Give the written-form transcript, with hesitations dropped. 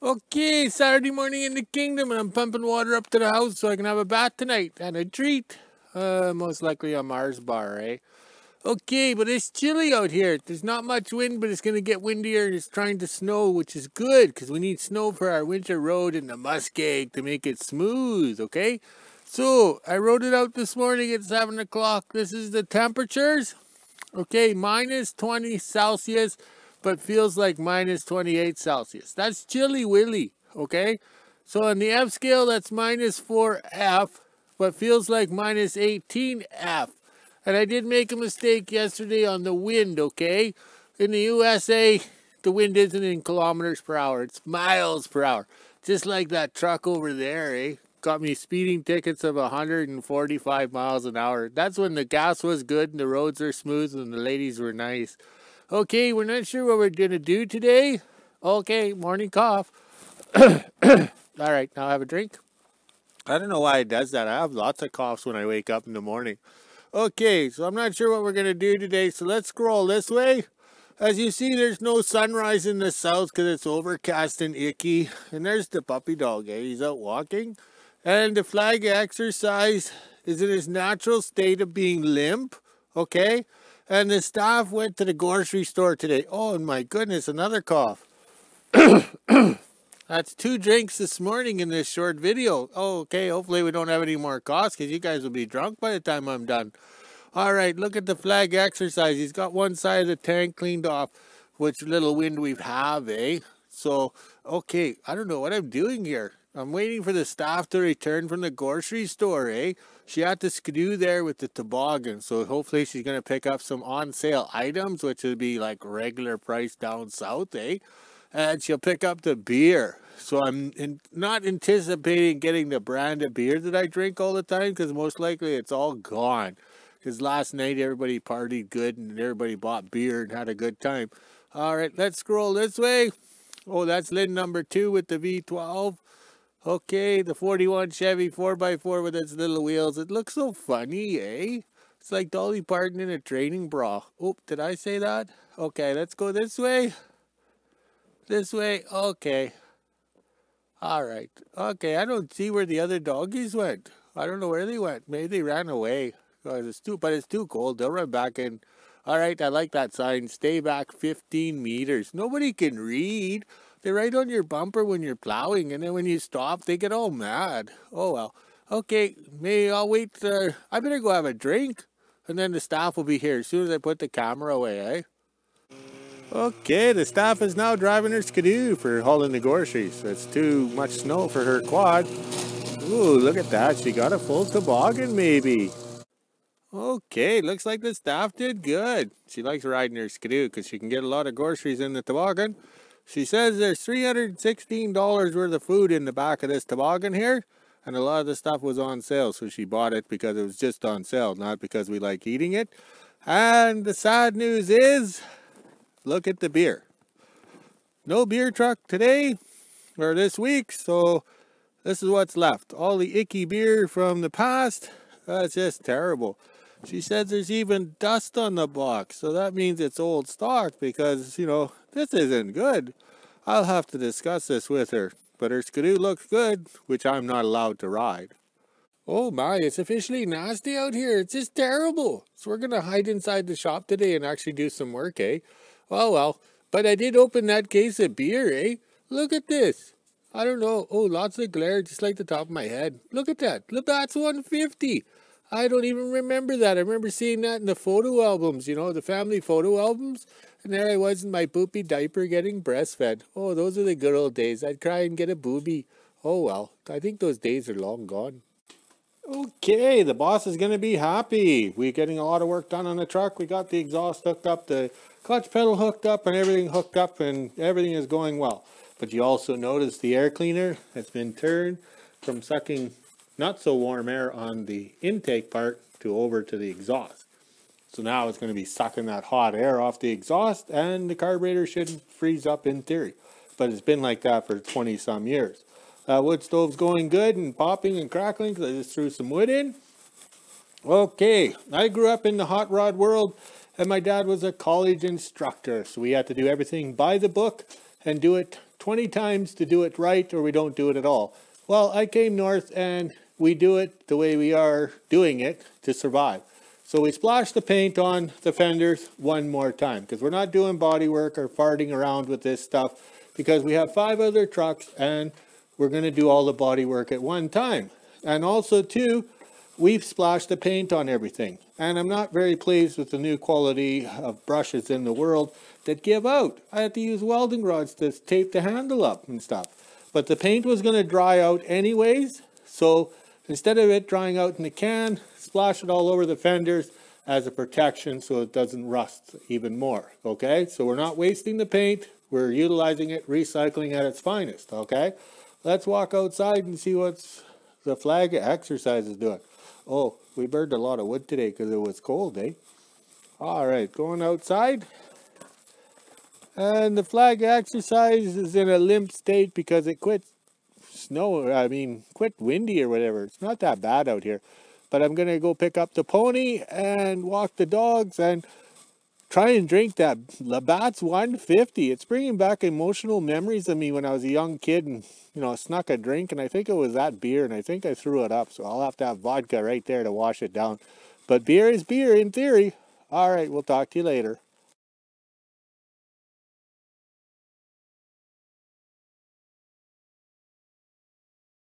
Okay, Saturday morning in the kingdom, and I'm pumping water up to the house so I can have a bath tonight and a treat. Most likely a Mars bar, right? Okay, but it's chilly out here. There's not much wind, but it's going to get windier and it's trying to snow, which is good because we need snow for our winter road in the Muskeg to make it smooth, okay? So, I rode it out this morning at 7 o'clock. This is the temperatures. Okay, minus 20 Celsius. But feels like minus 28 Celsius. That's chilly willy, okay? So on the F scale, that's minus 4F, but feels like minus 18F. And I did make a mistake yesterday on the wind, okay? In the USA, the wind isn't in kilometers per hour. It's miles per hour. Just like that truck over there, eh? Got me speeding tickets of 145 miles an hour. That's when the gas was good and the roads were smooth and the ladies were nice. Okay, we're not sure what we're going to do today. Okay, morning cough. Alright, now have a drink. I don't know why it does that. I have lots of coughs when I wake up in the morning. Okay, so I'm not sure what we're going to do today. So let's scroll this way. As you see, there's no sunrise in the south because it's overcast and icky. And there's the puppy dog, eh? He's out walking. And the flag exercise is in his natural state of being limp. Okay? And the staff went to the grocery store today. Oh, my goodness, another cough. That's two drinks this morning in this short video. Oh, okay, hopefully we don't have any more coughs because you guys will be drunk by the time I'm done. All right, look at the flag exercise. He's got one side of the tank cleaned off, which little wind we have, eh? So, okay, I don't know what I'm doing here. I'm waiting for the staff to return from the grocery store, eh? She had to Ski-Doo there with the toboggan, so hopefully she's going to pick up some on-sale items, which would be like regular price down south, eh? And she'll pick up the beer. So I'm not anticipating getting the brand of beer that I drink all the time, because most likely it's all gone. Because last night everybody partied good and everybody bought beer and had a good time. All right, let's scroll this way. Oh, that's lid number 2 with the V12. Okay, the 41 Chevy 4x4 with its little wheels. It looks so funny, eh? It's like Dolly Parton in a training bra. Oh, did I say that? Okay, let's go this way. This way, okay. Alright, okay, I don't see where the other doggies went. I don't know where they went. Maybe they ran away. But it's too cold, they'll run back in. Alright, I like that sign. Stay back 15 meters. Nobody can read. They're right on your bumper when you're plowing, and then when you stop, they get all mad. Oh, well. Okay, maybe I'll wait. I better go have a drink, and then the staff will be here as soon as I put the camera away, eh? Okay, the staff is now driving her Ski-Doo for hauling the groceries. It's too much snow for her quad. Ooh, look at that. She got a full toboggan, maybe. Okay, looks like the staff did good. She likes riding her Ski-Doo because she can get a lot of groceries in the toboggan. She says there's $316 worth of food in the back of this toboggan here. And a lot of the stuff was on sale, so she bought it because it was just on sale, not because we like eating it. And the sad news is, look at the beer. No beer truck today, or this week, so this is what's left. All the icky beer from the past, that's just terrible. She says there's even dust on the box, so that means it's old stock because, you know, this isn't good. I'll have to discuss this with her, but her Ski-Doo looks good, which I'm not allowed to ride. Oh my, it's officially nasty out here. It's just terrible. So we're going to hide inside the shop today and actually do some work, eh? Oh well, but I did open that case of beer, eh? Look at this. I don't know. Oh, lots of glare, just like the top of my head. Look at that. Labatt's 150. I don't even remember that. I remember seeing that in the photo albums, you know, the family photo albums. And there I was in my poopy diaper getting breastfed. Oh, those are the good old days. I'd cry and get a boobie. Oh, well, I think those days are long gone. Okay, the boss is going to be happy. We're getting a lot of work done on the truck. We got the exhaust hooked up, the clutch pedal hooked up, and everything hooked up, and everything is going well. But you also notice the air cleaner has been turned from sucking not so warm air on the intake part to over to the exhaust. So now it's going to be sucking that hot air off the exhaust and the carburetor should freeze up in theory. But it's been like that for 20 some years. Wood stove's going good and popping and crackling because I just threw some wood in. Okay, I grew up in the hot rod world and my dad was a college instructor. So we had to do everything by the book and do it 20 times to do it right, or we don't do it at all. Well, I came north and we do it the way we are doing it to survive. So we splash the paint on the fenders one more time, because we're not doing body work or farting around with this stuff, because we have 5 other trucks and we're going to do all the body work at one time. And also too, we've splashed the paint on everything. And I'm not very pleased with the new quality of brushes in the world that give out. I had to use welding rods to tape the handle up and stuff. But the paint was going to dry out anyways. So instead of it drying out in the can, splash it all over the fenders as a protection so it doesn't rust even more. Okay, so we're not wasting the paint. We're utilizing it, recycling at its finest. Okay, let's walk outside and see what's the flag exercise is doing. Oh, we burned a lot of wood today because it was cold, eh? All right, going outside. And the flag exercise is in a limp state because it quit windy or whatever. It's not that bad out here. But I'm going to go pick up the pony and walk the dogs and try and drink that Labatt's 150. It's bringing back emotional memories of me when I was a young kid and, you know, I snuck a drink, and I think it was that beer, and I think I threw it up, so I'll have to have vodka right there to wash it down. But beer is beer in theory. All right, we'll talk to you later.